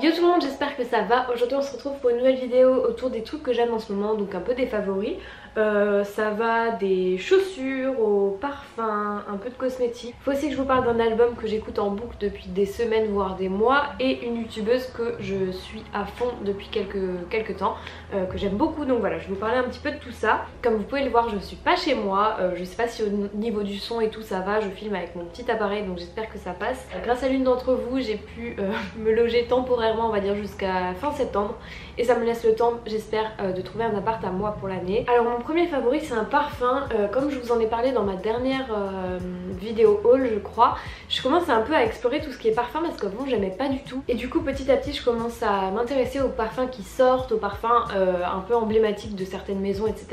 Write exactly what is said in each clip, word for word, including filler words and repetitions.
Yo tout le monde, j'espère que ça va. Aujourd'hui on se retrouve pour une nouvelle vidéo autour des trucs que j'aime en ce moment, donc un peu des favoris. Euh, ça va des chaussures au parfum, un peu de cosmétiques. Faut aussi que je vous parle d'un album que j'écoute en boucle depuis des semaines voire des mois et une youtubeuse que je suis à fond depuis quelques, quelques temps, euh, que j'aime beaucoup, donc voilà, je vais vous parler un petit peu de tout ça. Comme vous pouvez le voir, je suis pas chez moi, euh, je sais pas si au niveau du son et tout ça va, je filme avec mon petit appareil donc j'espère que ça passe. Euh, grâce à l'une d'entre vous, j'ai pu euh, me loger temporairement, on va dire jusqu'à fin septembre, et ça me laisse le temps, j'espère, euh, de trouver un appart à moi pour l'année. Alors mon premier favori c'est un parfum, euh, comme je vous en ai parlé dans ma dernière euh, vidéo haul je crois, je commence un peu à explorer tout ce qui est parfum parce qu'avant j'aimais pas du tout, et du coup petit à petit je commence à m'intéresser aux parfums qui sortent, aux parfums euh, un peu emblématiques de certaines maisons, etc.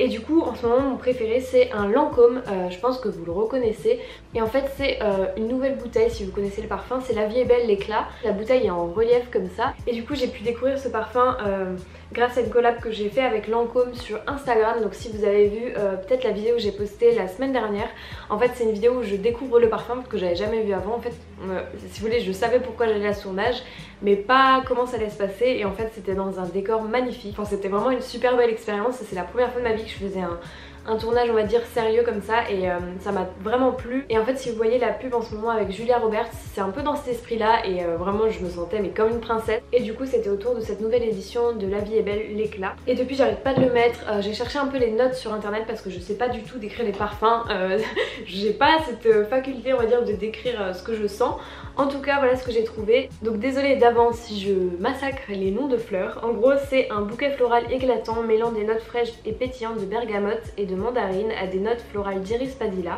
Et du coup en ce moment mon préféré c'est un Lancôme, euh, je pense que vous le reconnaissez, et en fait c'est euh, une nouvelle bouteille, si vous connaissez le parfum, c'est La Vie est Belle, l'éclat. La bouteille est en relief comme ça, et du coup j'ai pu découvrir ce parfum euh, grâce à une collab que j'ai fait avec Lancôme sur Instagram. Donc si vous avez vu euh, peut-être la vidéo que j'ai postée la semaine dernière, en fait c'est une vidéo où je découvre le parfum parce que j'avais jamais vu avant. En fait euh, si vous voulez, je savais pourquoi j'allais à ce tournage mais pas comment ça allait se passer, et en fait c'était dans un décor magnifique, enfin c'était vraiment une super belle expérience, et c'est la première fois de ma vie que je faisais un un tournage on va dire sérieux comme ça, et euh, ça m'a vraiment plu. Et en fait si vous voyez la pub en ce moment avec Julia Roberts, c'est un peu dans cet esprit là, et euh, vraiment je me sentais mais comme une princesse. Et du coup c'était autour de cette nouvelle édition de La Vie est Belle, l'éclat, et depuis j'arrête pas de le mettre. Euh, j'ai cherché un peu les notes sur internet parce que je sais pas du tout décrire les parfums, euh, j'ai pas cette faculté on va dire de décrire euh, ce que je sens. En tout cas voilà ce que j'ai trouvé, donc désolée d'avance si je massacre les noms de fleurs. En gros c'est un bouquet floral éclatant mêlant des notes fraîches et pétillantes de bergamote et de de mandarine à des notes florales d'iris padilla,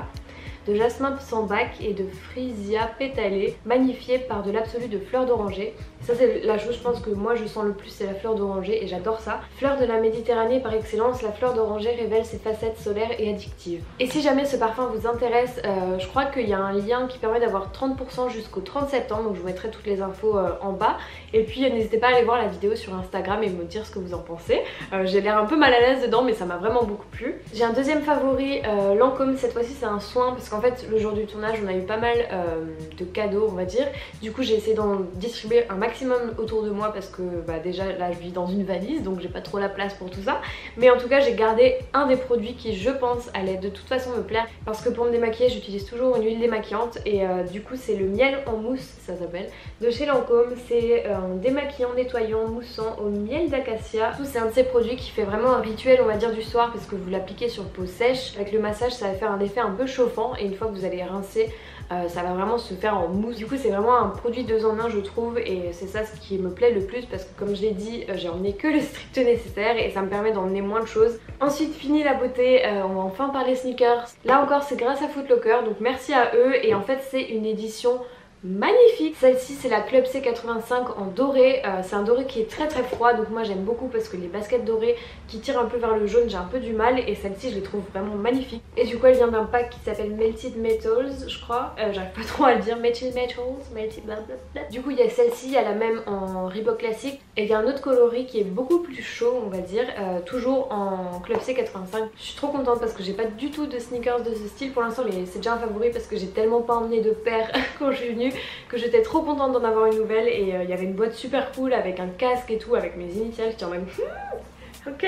de jasmin sambac et de frisia pétalée, magnifiées par de l'absolu de fleurs d'oranger. Ça c'est la chose je pense que moi je sens le plus, c'est la fleur d'oranger, et j'adore ça. Fleur de la Méditerranée par excellence, la fleur d'oranger révèle ses facettes solaires et addictives. Et si jamais ce parfum vous intéresse, euh, je crois qu'il y a un lien qui permet d'avoir trente pour cent jusqu'au trente septembre, donc je vous mettrai toutes les infos euh, en bas. Et puis euh, n'hésitez pas à aller voir la vidéo sur Instagram et me dire ce que vous en pensez. Euh, j'ai l'air un peu mal à l'aise dedans mais ça m'a vraiment beaucoup plu. J'ai un deuxième favori, euh, Lancôme, cette fois-ci c'est un soin parce qu'en En fait le jour du tournage on a eu pas mal euh, de cadeaux on va dire, du coup j'ai essayé d'en distribuer un maximum autour de moi parce que bah, déjà là je vis dans une valise donc j'ai pas trop la place pour tout ça, mais en tout cas j'ai gardé un des produits qui je pense allait de toute façon me plaire parce que pour me démaquiller j'utilise toujours une huile démaquillante, et euh, du coup c'est le miel en mousse, ça s'appelle, de chez Lancôme. C'est un démaquillant nettoyant moussant au miel d'acacia. C'est un de ces produits qui fait vraiment un rituel on va dire du soir parce que vous l'appliquez sur peau sèche, avec le massage ça va faire un effet un peu chauffant, et une fois que vous allez rincer euh, ça va vraiment se faire en mousse. Du coup c'est vraiment un produit deux en un je trouve, et c'est ça ce qui me plaît le plus parce que comme je l'ai dit, euh, j'ai emmené que le strict nécessaire et ça me permet d'emmener moins de choses. Ensuite fini la beauté, euh, on va enfin parler sneakers. Là encore c'est grâce à Footlocker, donc merci à eux, et en fait c'est une édition magnifique. Celle-ci c'est la Club C quatre-vingt-cinq en doré, euh, c'est un doré qui est très très froid, donc moi j'aime beaucoup parce que les baskets dorées qui tirent un peu vers le jaune j'ai un peu du mal, et celle-ci je les trouve vraiment magnifiques. Et du coup elle vient d'un pack qui s'appelle Melted Metals je crois, euh, j'arrive pas trop à le dire, Melted Metals, Melted blablabla. Du coup il y a celle-ci, il y a la même en Reebok Classic, et il y a un autre coloris qui est beaucoup plus chaud on va dire, euh, toujours en Club C quatre-vingt-cinq. Je suis trop contente parce que j'ai pas du tout de sneakers de ce style pour l'instant, mais c'est déjà un favori parce que j'ai tellement pas emmené de paire quand je suis venue que j'étais trop contente d'en avoir une nouvelle, et il euh, y avait une boîte super cool avec un casque et tout avec mes initiales, j'étais en même ok.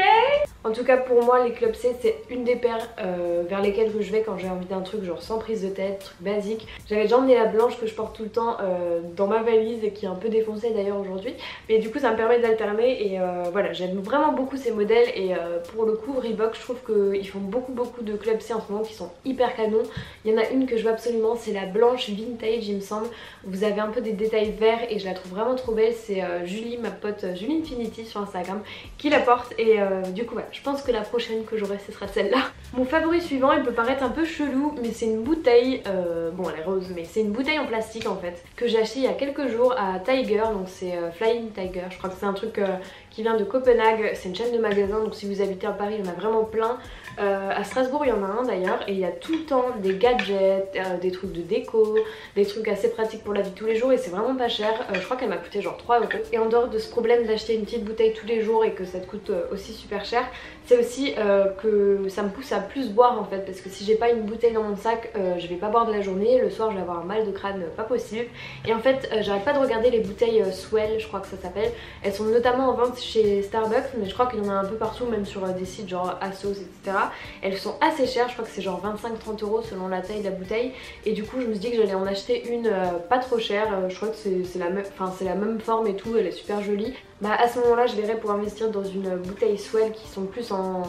En tout cas pour moi les Club C c'est une des paires euh, vers lesquelles je vais quand j'ai envie d'un truc genre sans prise de tête, truc basique. J'avais déjà emmené la blanche que je porte tout le temps euh, dans ma valise et qui est un peu défoncée d'ailleurs aujourd'hui, mais du coup ça me permet d'alterner, et euh, voilà j'aime vraiment beaucoup ces modèles, et euh, pour le coup Reebok je trouve qu'ils font beaucoup beaucoup de Club C en ce moment qui sont hyper canons. Il y en a une que je veux absolument, c'est la blanche vintage il me semble, vous avez un peu des détails verts et je la trouve vraiment trop belle, c'est euh, Julie, ma pote Julie Infinity sur Instagram qui la porte, et Et euh, du coup voilà, je pense que la prochaine que j'aurai ce sera celle-là. Mon favori suivant, il peut paraître un peu chelou, mais c'est une bouteille, euh, bon elle est rose, mais c'est une bouteille en plastique en fait, que j'ai acheté il y a quelques jours à Tiger, donc c'est euh, Flying Tiger, je crois que c'est un truc euh, qui vient de Copenhague, c'est une chaîne de magasins, donc si vous habitez à Paris il y en a vraiment plein, euh, à Strasbourg il y en a un d'ailleurs, et il y a tout le temps des gadgets, euh, des trucs de déco, des trucs assez pratiques pour la vie de tous les jours, et c'est vraiment pas cher, euh, je crois qu'elle m'a coûté genre trois euros. Et en dehors de ce problème d'acheter une petite bouteille tous les jours et que ça te coûte euh, aussi super cher, c'est aussi euh, que ça me pousse à plus boire en fait, parce que si j'ai pas une bouteille dans mon sac, euh, je vais pas boire de la journée, le soir je vais avoir un mal de crâne euh, pas possible. Et en fait euh, j'arrête pas de regarder les bouteilles euh, Swell, je crois que ça s'appelle. Elles sont notamment en vente chez Starbucks, mais je crois qu'il y en a un peu partout, même sur euh, des sites genre Asos, et cetera. Elles sont assez chères, je crois que c'est genre vingt-cinq à trente euros selon la taille de la bouteille. Et du coup je me suis dit que j'allais en acheter une euh, pas trop chère, euh, je crois que c'est la, me... enfin, la même forme et tout, elle est super jolie. Bah à ce moment là je verrai pour investir dans une bouteille Swell qui sont plus en,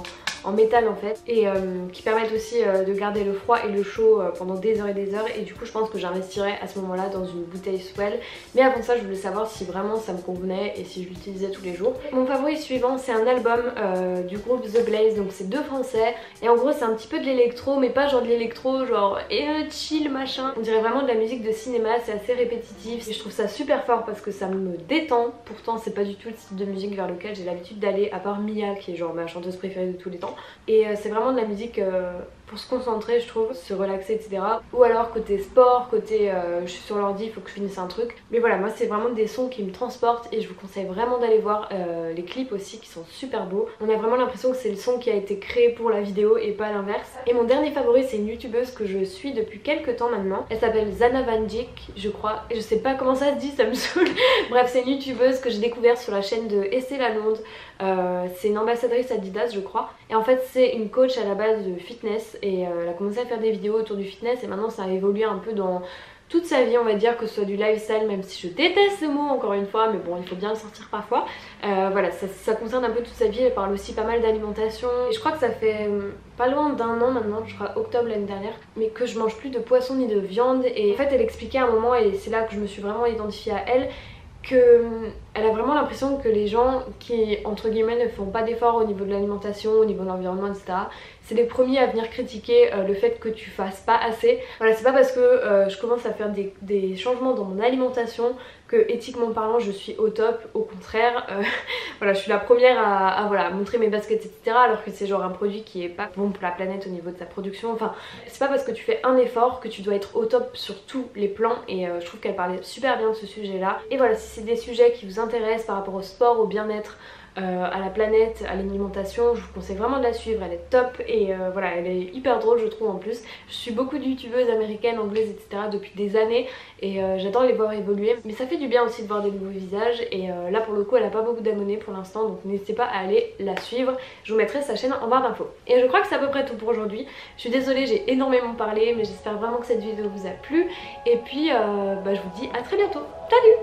en métal en fait, et euh, qui permettent aussi euh, de garder le froid et le chaud euh, pendant des heures et des heures, et du coup je pense que j'investirai à ce moment là dans une bouteille Swell. Mais avant ça je voulais savoir si vraiment ça me convenait et si je l'utilisais tous les jours. Mon favori suivant, c'est un album euh, du groupe The Blaze, donc c'est deux français, et en gros c'est un petit peu de l'électro, mais pas genre de l'électro genre et euh, chill machin, on dirait vraiment de la musique de cinéma, c'est assez répétitif et je trouve ça super fort parce que ça me détend. Pourtant c'est pas du tout le type de musique vers lequel j'ai l'habitude d'aller, à part Mia qui est genre ma chanteuse préférée de tous les temps, et euh, c'est vraiment de la musique euh, pour se concentrer je trouve, se relaxer etc, ou alors côté sport, côté euh, je suis sur l'ordi, il faut que je finisse un truc. Mais voilà, moi c'est vraiment des sons qui me transportent et je vous conseille vraiment d'aller voir euh, les clips aussi qui sont super beaux. On a vraiment l'impression que c'est le son qui a été créé pour la vidéo et pas l'inverse. Et mon dernier favori, c'est une youtubeuse que je suis depuis quelques temps maintenant, elle s'appelle Zanna Van Dijk je crois, et je sais pas comment ça se dit, ça me saoule. Bref, c'est une youtubeuse que j'ai découverte sur la chaîne de Essay-la-Londe, euh, c'est une ambassadrice Adidas je crois, et en fait c'est une coach à la base de fitness, et euh, elle a commencé à faire des vidéos autour du fitness et maintenant ça a évolué un peu dans toute sa vie on va dire, que ce soit du lifestyle, même si je déteste ce mot encore une fois, mais bon il faut bien le sortir parfois. Euh, voilà, ça, ça concerne un peu toute sa vie, elle parle aussi pas mal d'alimentation, et je crois que ça fait euh, pas loin d'un an maintenant, je crois octobre l'année dernière, mais que je mange plus de poisson ni de viande. Et en fait elle expliquait à un moment, et c'est là que je me suis vraiment identifiée à elle, qu'elle a vraiment l'impression que les gens qui, entre guillemets, ne font pas d'efforts au niveau de l'alimentation, au niveau de l'environnement, et cetera, c'est les premiers à venir critiquer euh, le fait que tu fasses pas assez. Voilà, c'est pas parce que euh, je commence à faire des, des changements dans mon alimentation que, éthiquement parlant, je suis au top. Au contraire, euh, voilà, je suis la première à, à voilà, montrer mes baskets, et cetera, alors que c'est genre un produit qui est pas bon pour la planète au niveau de sa production. Enfin, c'est pas parce que tu fais un effort que tu dois être au top sur tous les plans, et euh, je trouve qu'elle parlait super bien de ce sujet-là. Et voilà, si c'est des sujets qui vous intéressent par rapport au sport, au bien-être, Euh, à la planète, à l'alimentation, je vous conseille vraiment de la suivre, elle est top, et euh, voilà, elle est hyper drôle je trouve en plus. Je suis beaucoup de youtubeuses américaines, anglaises, et cetera depuis des années, et euh, j'adore les voir évoluer, mais ça fait du bien aussi de voir des nouveaux visages, et euh, là pour le coup elle a pas beaucoup d'abonnés pour l'instant, donc n'hésitez pas à aller la suivre, je vous mettrai sa chaîne en barre d'infos. Et je crois que c'est à peu près tout pour aujourd'hui, je suis désolée, j'ai énormément parlé, mais j'espère vraiment que cette vidéo vous a plu, et puis euh, bah, je vous dis à très bientôt, salut.